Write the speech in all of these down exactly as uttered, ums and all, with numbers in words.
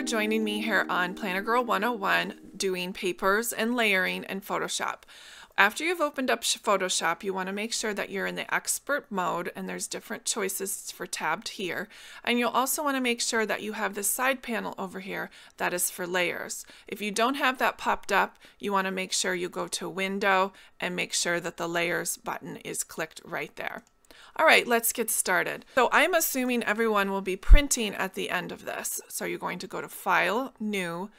for joining me here on Planner Girl one oh one, doing papers and layering in Photoshop. After you've opened up Photoshop, you want to make sure that you're in the expert mode, and there's different choices for tabbed here. And you'll also want to make sure that you have this side panel over here that is for layers. If you don't have that popped up, you want to make sure you go to Window and make sure that the Layers button is clicked right there. All right, let's get started. So I'm assuming everyone will be printing at the end of this. So you're going to go to File, New,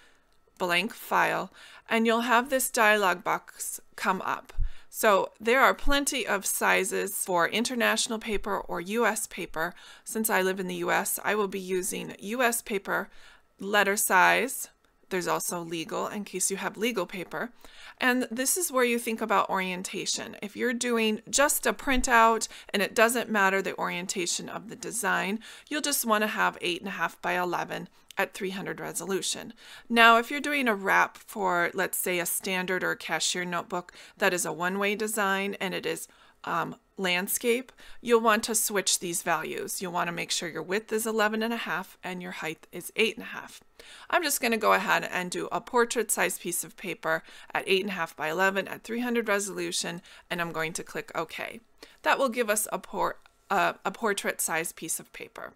Blank File, and you'll have this dialog box come up. So there are plenty of sizes for international paper or U S paper. Since I live in the U S, I will be using U S paper, letter size. There's also legal, in case you have legal paper. And this is where you think about orientation. If you're doing just a printout and it doesn't matter the orientation of the design, you'll just want to have eight and a half by eleven at three hundred resolution. Now, if you're doing a wrap for, let's say, a standard or a cashier notebook that is a one-way design and it is um, landscape, you'll want to switch these values. You'll want to make sure your width is eleven and a half and your height is eight and a half. I'm just going to go ahead and do a portrait size piece of paper at eight and a half by eleven at three hundred resolution, and I'm going to click OK. That will give us a, por uh, a portrait size piece of paper.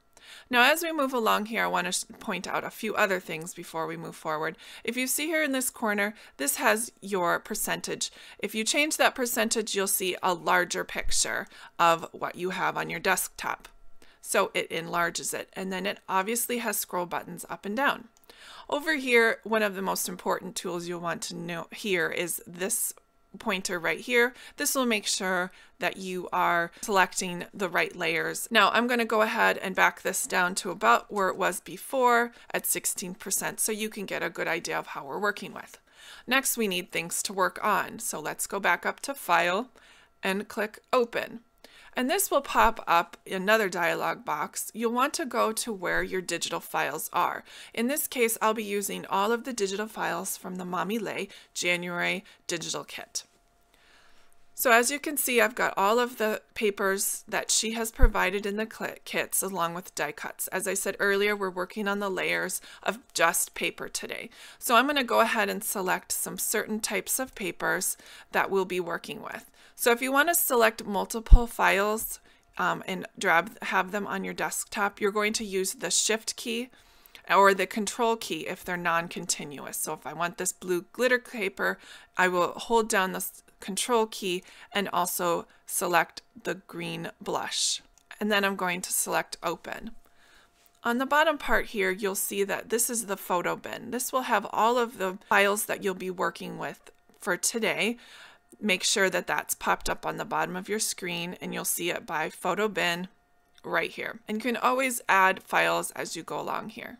Now, as we move along here, I want to point out a few other things before we move forward. If you see here in this corner, this has your percentage. If you change that percentage, you'll see a larger picture of what you have on your desktop. So it enlarges it, and then it obviously has scroll buttons up and down. Over here, one of the most important tools you'll want to know here is this pointer right here. This will make sure that you are selecting the right layers. Now I'm going to go ahead and back this down to about where it was before at sixteen percent, so you can get a good idea of how we're working with. Next, we need things to work on. So let's go back up to File and click Open. And this will pop up another dialog box. You'll want to go to where your digital files are. In this case, I'll be using all of the digital files from the Mommy Lhey January Digital Kit. So as you can see, I've got all of the papers that she has provided in the kits, along with die cuts. As I said earlier, we're working on the layers of just paper today. So I'm going to go ahead and select some certain types of papers that we'll be working with. So if you want to select multiple files um, and drag, have them on your desktop, you're going to use the Shift key or the Control key if they're non-continuous. So if I want this blue glitter paper, I will hold down the Control key and also select the green blush. And then I'm going to select Open. On the bottom part here, you'll see that this is the photo bin. This will have all of the files that you'll be working with for today. Make sure that that's popped up on the bottom of your screen, and you'll see it by photo bin right here. And you can always add files as you go along here.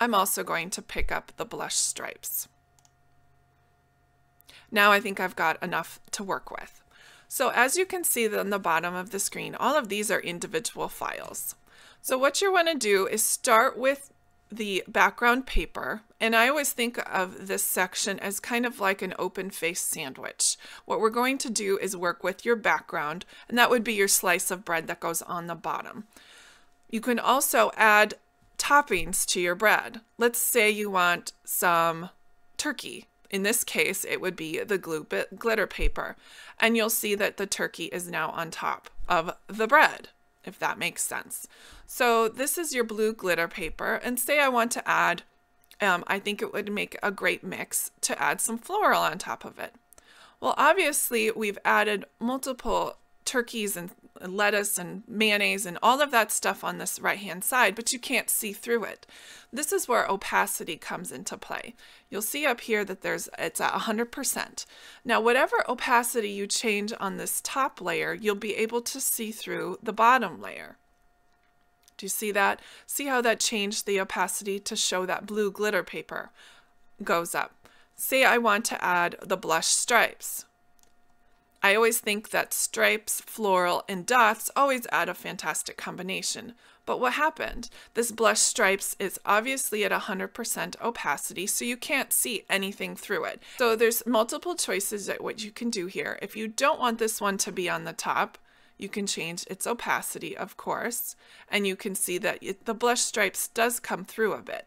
I'm also going to pick up the blush stripes. Now I think I've got enough to work with. So as you can see on the bottom of the screen, all of these are individual files. So what you want to do is start with the background paper, and I always think of this section as kind of like an open face sandwich. What we're going to do is work with your background, and that would be your slice of bread that goes on the bottom. You can also add toppings to your bread. Let's say you want some turkey. In this case, it would be the glue bit glitter paper, and you'll see that the turkey is now on top of the bread, if that makes sense. So this is your blue glitter paper, and say I want to add, um, I think it would make a great mix to add some floral on top of it. Well, obviously we've added multiple turkeys and lettuce and mayonnaise and all of that stuff on this right hand side, but you can't see through it. This is where opacity comes into play. You'll see up here that there's it's at one hundred percent. Now whatever opacity you change on this top layer, you'll be able to see through the bottom layer. Do you see that? See how that changed the opacity to show that blue glitter paper goes up. Say I want to add the blush stripes. I always think that stripes, floral, and dots always add a fantastic combination. But what happened? This blush stripes is obviously at one hundred percent opacity, so you can't see anything through it. So there's multiple choices at what you can do here. If you don't want this one to be on the top, you can change its opacity, of course, and you can see that it, the blush stripes does come through a bit.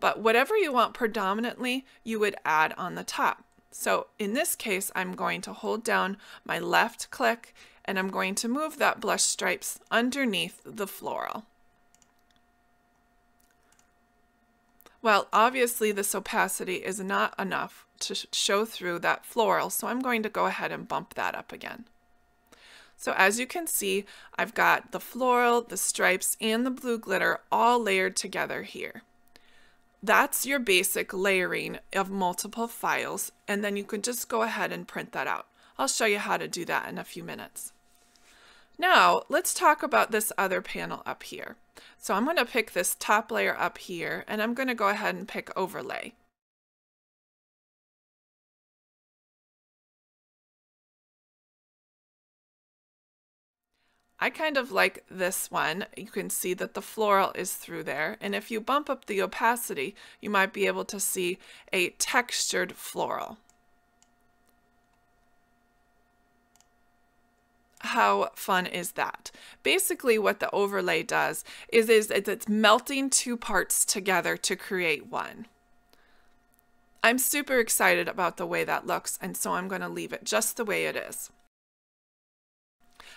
But whatever you want predominantly, you would add on the top. So in this case, I'm going to hold down my left click and I'm going to move that blush stripes underneath the floral. Well, obviously this opacity is not enough to show through that floral, so I'm going to go ahead and bump that up again. So as you can see, I've got the floral, the stripes, and the blue glitter all layered together here. That's your basic layering of multiple files, and then you can just go ahead and print that out. I'll show you how to do that in a few minutes. Now, let's talk about this other panel up here. So I'm going to pick this top layer up here, and I'm going to go ahead and pick Overlay. I kind of like this one. You can see that the floral is through there, and if you bump up the opacity, you might be able to see a textured floral. How fun is that? Basically what the overlay does is, is it's melting two parts together to create one. I'm super excited about the way that looks, and so I'm going to leave it just the way it is.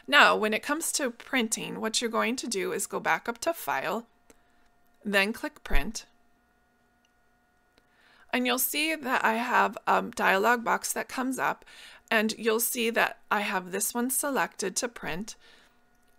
Now, when it comes to printing, what you're going to do is go back up to File, then click Print. And you'll see that I have a dialog box that comes up, and you'll see that I have this one selected to print.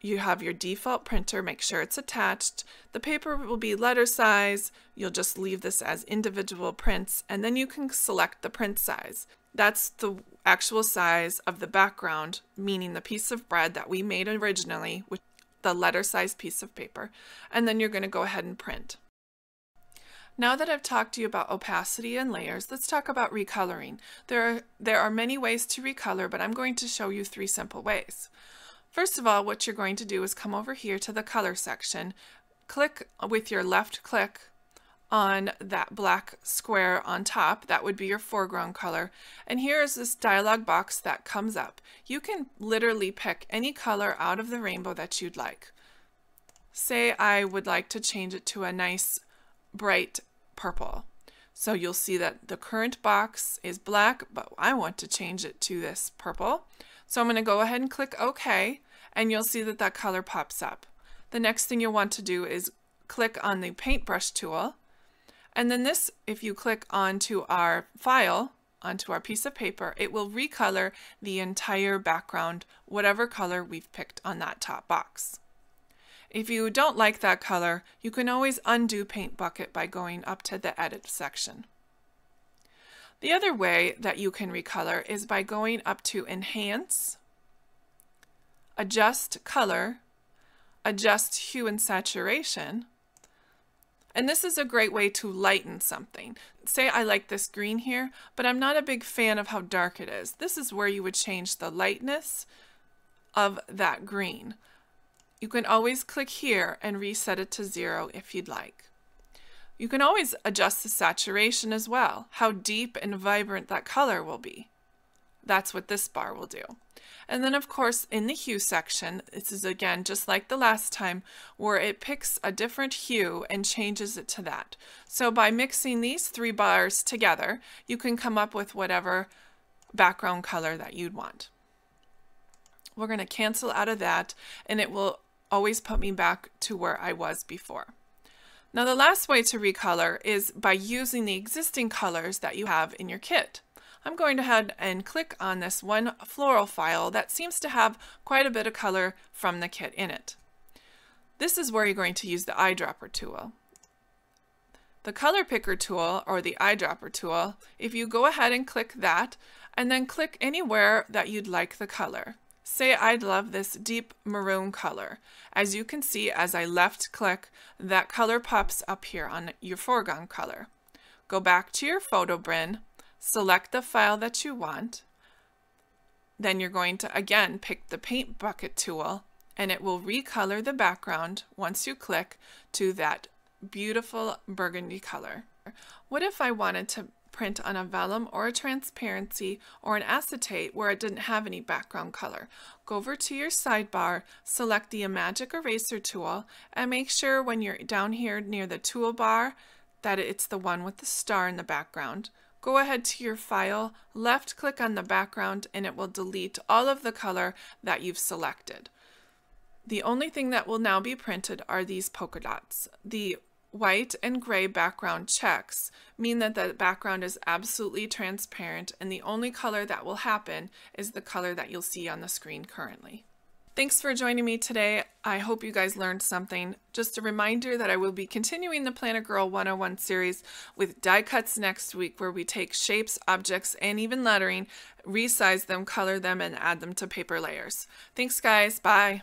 You have your default printer, make sure it's attached. The paper will be letter size. You'll just leave this as individual prints, and then you can select the print size. That's the actual size of the background, meaning the piece of bread that we made originally with the letter size piece of paper. And then you're going to go ahead and print. Now that I've talked to you about opacity and layers, let's talk about recoloring. There are, there are many ways to recolor, but I'm going to show you three simple ways. First of all, what you're going to do is come over here to the color section, click with your left click on that black square on top. That would be your foreground color. And here is this dialog box that comes up. You can literally pick any color out of the rainbow that you'd like. Say I would like to change it to a nice bright purple. So you'll see that the current box is black, but I want to change it to this purple. So I'm going to go ahead and click OK, and you'll see that that color pops up. The next thing you'll want to do is click on the paintbrush tool. And then this, if you click onto our file, onto our piece of paper, it will recolor the entire background, whatever color we've picked on that top box. If you don't like that color, you can always undo Paint Bucket by going up to the Edit section. The other way that you can recolor is by going up to Enhance, Adjust Color, Adjust Hue and Saturation, and this is a great way to lighten something. Say I like this green here, but I'm not a big fan of how dark it is. This is where you would change the lightness of that green. You can always click here and reset it to zero if you'd like. You can always adjust the saturation as well, how deep and vibrant that color will be. That's what this bar will do. And then of course in the hue section, this is again just like the last time where it picks a different hue and changes it to that. So by mixing these three bars together, you can come up with whatever background color that you'd want. We're going to cancel out of that, and it will always put me back to where I was before. Now the last way to recolor is by using the existing colors that you have in your kit. I'm going to head and click on this one floral file that seems to have quite a bit of color from the kit in it. This is where you're going to use the eyedropper tool. The color picker tool or the eyedropper tool, if you go ahead and click that and then click anywhere that you'd like the color. Say I'd love this deep maroon color. As you can see, as I left click, that color pops up here on your foreground color. Go back to your photo bin. Select the file that you want, then you're going to again pick the paint bucket tool, and it will recolor the background once you click to that beautiful burgundy color. What if I wanted to print on a vellum or a transparency or an acetate where it didn't have any background color. Go over to your sidebar, select the Magic Eraser tool, and make sure when you're down here near the toolbar that it's the one with the star in the background. Go ahead to your file, left click on the background, and it will delete all of the color that you've selected. The only thing that will now be printed are these polka dots. The white and gray background checks mean that the background is absolutely transparent, and the only color that will happen is the color that you'll see on the screen currently. Thanks for joining me today. I hope you guys learned something. Just a reminder that I will be continuing the Planner Girl one oh one series with die cuts next week, where we take shapes, objects, and even lettering, resize them, color them, and add them to paper layers. Thanks guys, bye.